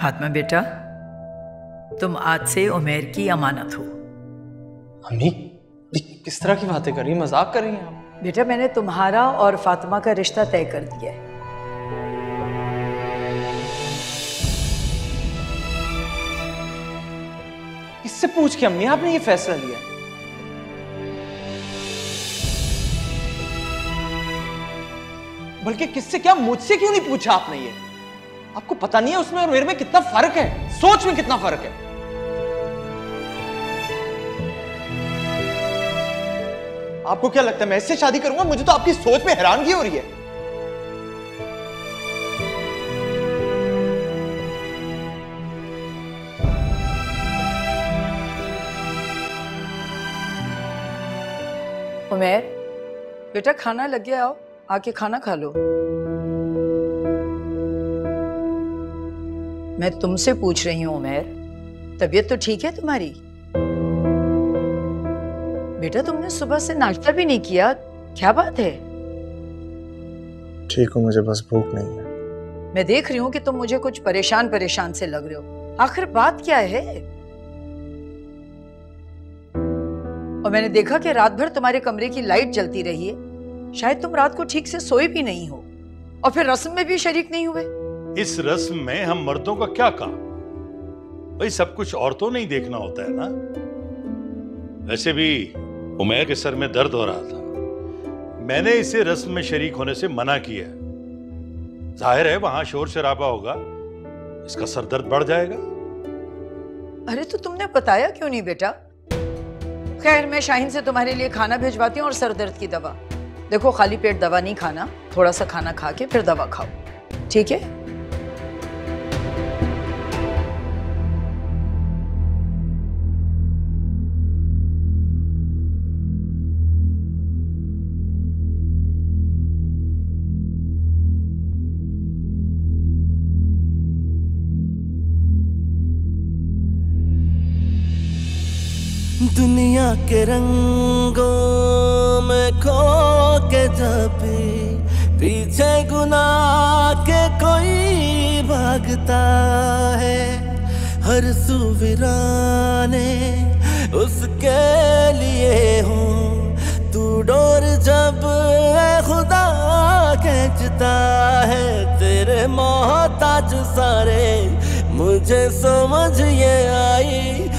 फातिमा बेटा, तुम आज से उमैर की अमानत हो। अम्मी, किस तरह की बातें कर रही हैं? मजाक कर रही हैं आप? बेटा, मैंने तुम्हारा और फातिमा का रिश्ता तय कर दिया है। इससे पूछ के अम्मी आपने ये फैसला लिया है? बल्कि किससे क्या, मुझसे क्यों नहीं पूछा आपने ये? आपको पता नहीं है उसमें और मेरे में कितना फर्क है, सोच में कितना फर्क है। आपको क्या लगता है मैं इससे शादी करूंगा? मुझे तो आपकी सोच में हैरानगी हो रही है। उमैर बेटा, खाना लग गया, आओ आके खाना खा लो। मैं तुमसे पूछ रही हूँ उमैर, तबीयत तो ठीक है तुम्हारी? बेटा, तुमने सुबह से नाश्ता भी नहीं किया, क्या बात है? ठीक हूँ, मुझे बस भूख नहीं है। मैं देख रही हूँ कि तुम मुझे कुछ परेशान परेशान से लग रहे हो, आखिर बात क्या है? और मैंने देखा कि रात भर तुम्हारे कमरे की लाइट जलती रही है, शायद तुम रात को ठीक से सोए भी नहीं हो और फिर रस्म में भी शरीक नहीं हुए। इस रस्म में हम मर्दों का क्या काम? भाई, सब कुछ औरतों ने ही देखना होता है ना। वैसे भी उमैर के सर में दर्द हो रहा था, मैंने इसे रस्म में शरीक होने से मना किया। जाहिर है वहां शोर शराबा होगा, इसका सर दर्द बढ़ जाएगा। अरे तो तुमने बताया क्यों नहीं बेटा? खैर, मैं शाहीन से तुम्हारे लिए खाना भिजवाती हूँ और सर दर्द की दवा। देखो, खाली पेट दवा नहीं खाना, थोड़ा सा खाना खा के फिर दवा खाओ, ठीक है? दुनिया के रंगों में खो के जब पीछे गुनाह के कोई भागता है, हर सुविराने उसके लिए हो। तू डोर जब खुदा खींचता है, तेरे मोहताज सारे मुझे समझ ये आई।